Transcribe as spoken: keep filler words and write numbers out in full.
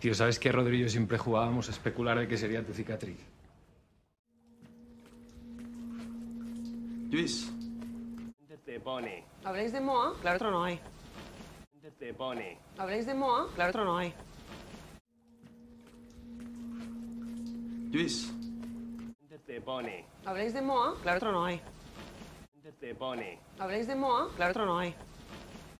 Tío, ¿sabes qué, Rodrigo? Siempre jugábamos a especular de qué sería tu cicatriz. Luis. Te pone. ¿Habláis de Moa? Claro, otro no hay. Te pone. ¿Habláis de Moa? Claro, otro no hay. Luis. Te pone. ¿Habláis de Moa? Claro, otro no hay. Te pone. ¿Habláis de Moa? Claro, otro no hay.